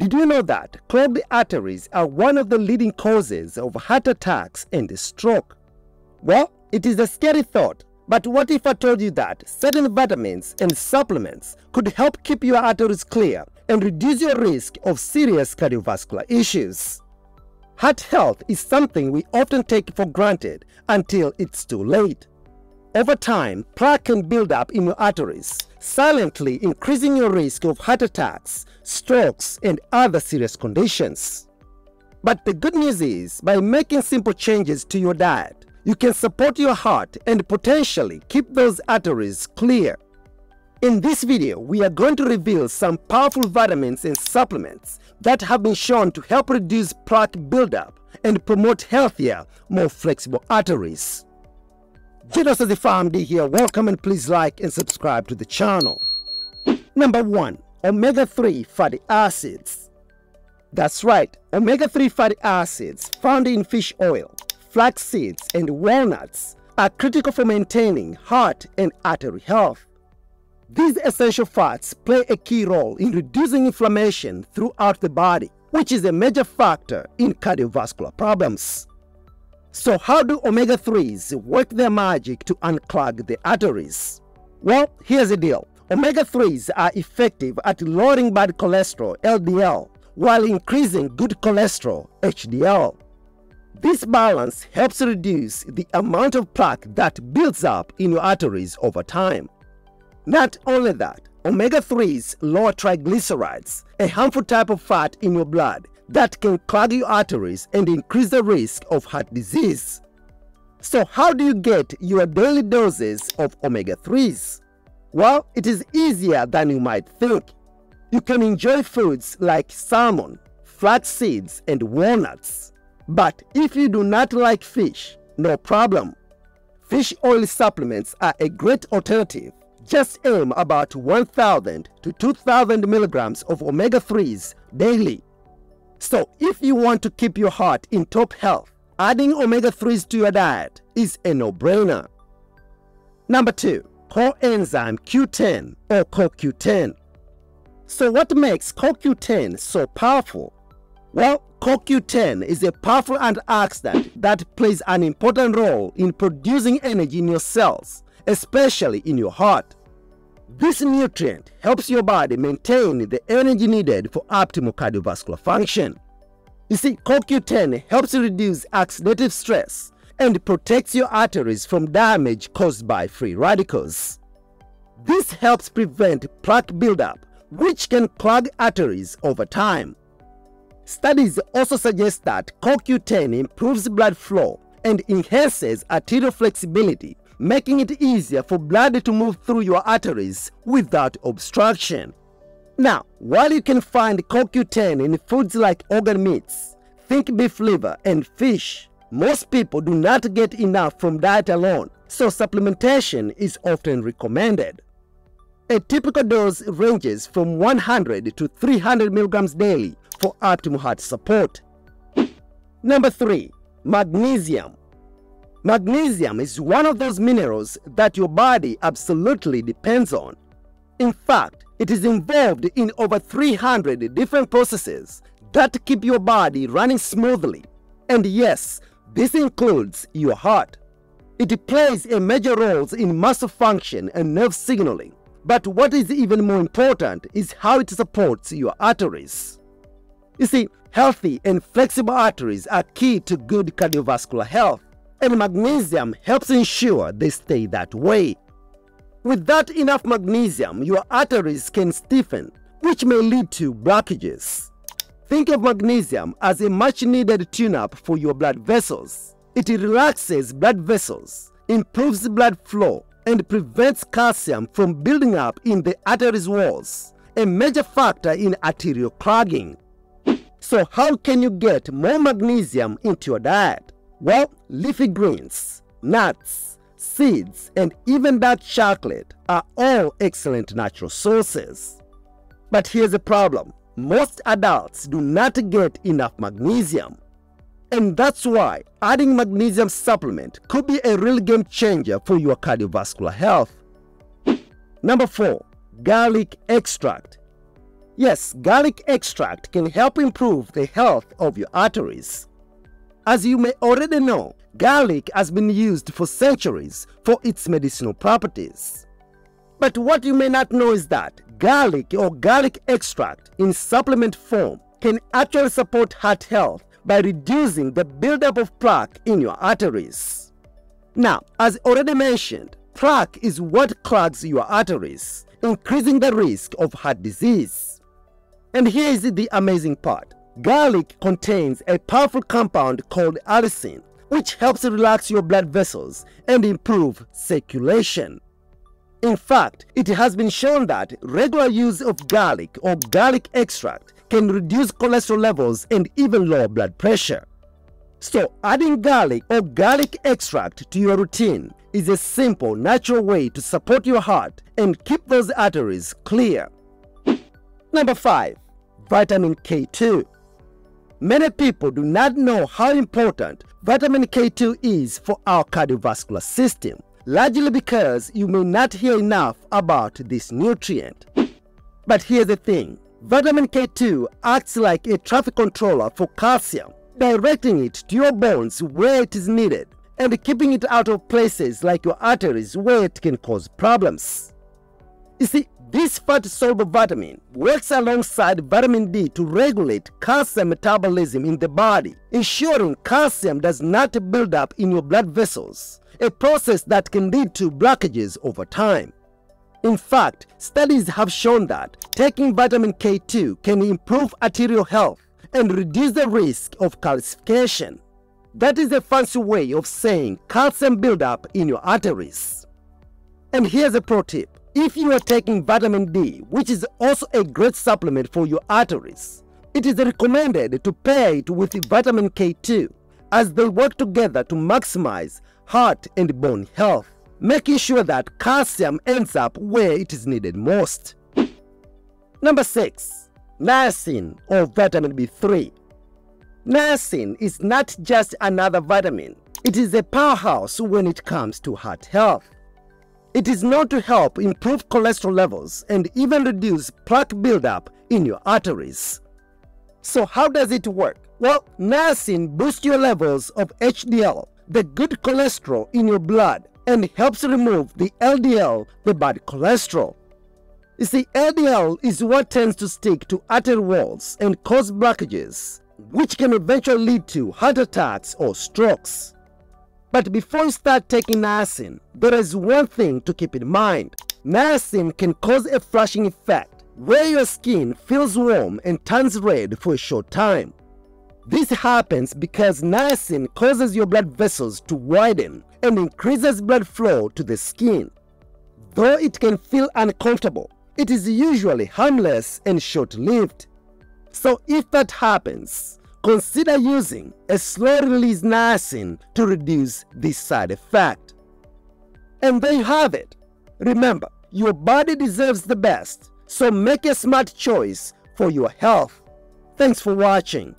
Did you know that clogged arteries are one of the leading causes of heart attacks and stroke? Well, it is a scary thought, but what if I told you that certain vitamins and supplements could help keep your arteries clear and reduce your risk of serious cardiovascular issues? Heart health is something we often take for granted until it's too late. Over time, plaque can build up in your arteries, silently increasing your risk of heart attacks, strokes, and other serious conditions. But the good news is, by making simple changes to your diet, you can support your heart and potentially keep those arteries clear. In this video, we are going to reveal some powerful vitamins and supplements that have been shown to help reduce plaque buildup and promote healthier, more flexible arteries. Jedosa the PharmD here. Welcome, and please like and subscribe to the channel. Number 1. Omega-3 fatty acids. That's right, omega-3 fatty acids found in fish oil, flax seeds, and walnuts are critical for maintaining heart and artery health. These essential fats play a key role in reducing inflammation throughout the body, which is a major factor in cardiovascular problems. So how do omega-3s work their magic to unclog the arteries? Well, here's the deal. Omega-3s are effective at lowering bad cholesterol, LDL, while increasing good cholesterol, HDL. This balance helps reduce the amount of plaque that builds up in your arteries over time. Not only that, omega-3s lower triglycerides, a harmful type of fat in your blood that can clog your arteries and increase the risk of heart disease. So how do you get your daily doses of omega-3s? Well, it is easier than you might think. You can enjoy foods like salmon, flax seeds, and walnuts. But if you do not like fish, no problem. Fish oil supplements are a great alternative. Just aim about 1,000 to 2,000 milligrams of omega-3s daily. So if you want to keep your heart in top health, adding omega-3s to your diet is a no-brainer. Number 2. Coenzyme Q10 or CoQ10. So what makes CoQ10 so powerful? Well, CoQ10 is a powerful antioxidant that plays an important role in producing energy in your cells, especially in your heart. This nutrient helps your body maintain the energy needed for optimal cardiovascular function. You see, CoQ10 helps reduce oxidative stress and protects your arteries from damage caused by free radicals. This helps prevent plaque buildup, which can clog arteries over time. Studies also suggest that CoQ10 improves blood flow and enhances arterial flexibility, making it easier for blood to move through your arteries without obstruction. Now, while you can find CoQ10 in foods like organ meats, think beef liver and fish, most people do not get enough from diet alone, so supplementation is often recommended. A typical dose ranges from 100 to 300 milligrams daily for optimal heart support. Number 3. Magnesium. Magnesium is one of those minerals that your body absolutely depends on. In fact, it is involved in over 300 different processes that keep your body running smoothly. And yes, this includes your heart. It plays a major role in muscle function and nerve signaling. But what is even more important is how it supports your arteries. You see, healthy and flexible arteries are key to good cardiovascular health, and magnesium helps ensure they stay that way. Without enough magnesium, your arteries can stiffen, which may lead to blockages. Think of magnesium as a much-needed tune-up for your blood vessels. It relaxes blood vessels, improves blood flow, and prevents calcium from building up in the arteries' walls, a major factor in arterial clogging. So how can you get more magnesium into your diet? Well, leafy greens, nuts, seeds, and even dark chocolate are all excellent natural sources. But here's the problem. Most adults do not get enough magnesium. And that's why adding magnesium supplement could be a real game changer for your cardiovascular health. Number 4. Garlic extract. Yes, garlic extract can help improve the health of your arteries. As you may already know, garlic has been used for centuries for its medicinal properties. But what you may not know is that garlic or garlic extract in supplement form can actually support heart health by reducing the buildup of plaque in your arteries. Now, as already mentioned, plaque is what clogs your arteries, increasing the risk of heart disease. And here is the amazing part. Garlic contains a powerful compound called allicin, which helps relax your blood vessels and improve circulation. In fact, it has been shown that regular use of garlic or garlic extract can reduce cholesterol levels and even lower blood pressure. So adding garlic or garlic extract to your routine is a simple, natural way to support your heart and keep those arteries clear. Number 5. Vitamin K2. Many people do not know how important vitamin K2 is for our cardiovascular system, largely because you may not hear enough about this nutrient. But here's the thing, vitamin K2 acts like a traffic controller for calcium, directing it to your bones where it is needed and keeping it out of places like your arteries where it can cause problems. You see, this fat-soluble vitamin works alongside vitamin D to regulate calcium metabolism in the body, ensuring calcium does not build up in your blood vessels, a process that can lead to blockages over time. In fact, studies have shown that taking vitamin K2 can improve arterial health and reduce the risk of calcification. That is a fancy way of saying calcium buildup in your arteries. And here's a pro tip. If you are taking vitamin D, which is also a great supplement for your arteries, it is recommended to pair it with vitamin K2 as they work together to maximize heart and bone health, making sure that calcium ends up where it is needed most. Number 6. Niacin or vitamin B3. Niacin is not just another vitamin. It is a powerhouse when it comes to heart health. It is known to help improve cholesterol levels and even reduce plaque buildup in your arteries. So how does it work? Well, niacin boosts your levels of HDL, the good cholesterol in your blood, and helps remove the LDL, the bad cholesterol. You see, LDL is what tends to stick to artery walls and cause blockages, which can eventually lead to heart attacks or strokes. But before you start taking niacin, there is one thing to keep in mind. Niacin can cause a flushing effect where your skin feels warm and turns red for a short time. This happens because niacin causes your blood vessels to widen and increases blood flow to the skin. Though it can feel uncomfortable, it is usually harmless and short-lived. So if that happens, consider using a slow-release niacin to reduce this side effect. And there you have it. Remember, your body deserves the best, so make a smart choice for your health. Thanks for watching.